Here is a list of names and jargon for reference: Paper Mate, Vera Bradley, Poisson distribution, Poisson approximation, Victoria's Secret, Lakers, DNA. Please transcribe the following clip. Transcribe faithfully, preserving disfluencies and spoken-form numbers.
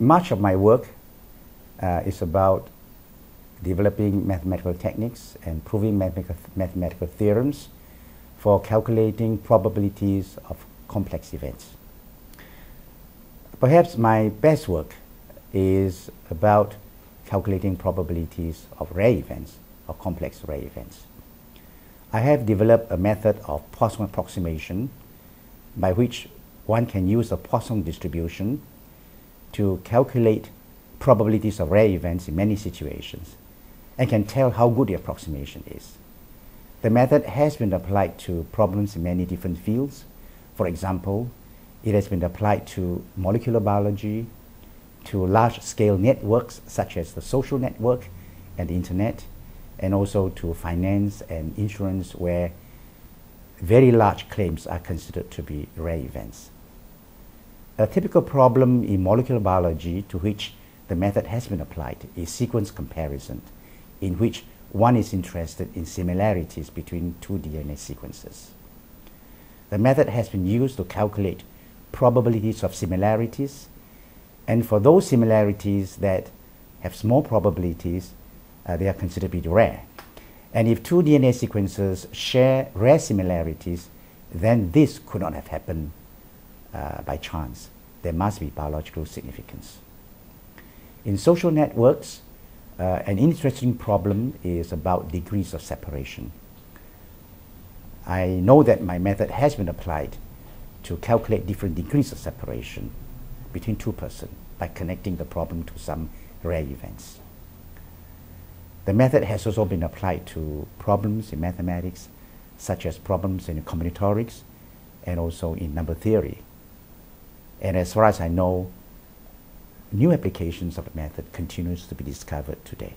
much of my work uh, is about developing mathematical techniques and proving mathematical, mathematical theorems for calculating probabilities of complex events. Perhaps my best work is about calculating probabilities of rare events or complex rare events. I have developed a method of Poisson approximation by which one can use a Poisson distribution to calculate probabilities of rare events in many situations and can tell how good the approximation is. The method has been applied to problems in many different fields. For example, it has been applied to molecular biology, to large-scale networks such as the social network and the internet, and also to finance and insurance where very large claims are considered to be rare events. A typical problem in molecular biology to which the method has been applied is sequence comparison, in which one is interested in similarities between two D N A sequences. The method has been used to calculate probabilities of similarities, and for those similarities that have small probabilities, uh, they are considered to be rare. And if two D N A sequences share rare similarities, then this could not have happened uh, by chance. There must be biological significance. In social networks, uh, an interesting problem is about degrees of separation. I know that my method has been applied to calculate different degrees of separation between two persons by connecting the problem to some rare events. The method has also been applied to problems in mathematics, such as problems in combinatorics and also in number theory. And as far as I know, new applications of the method continues to be discovered today.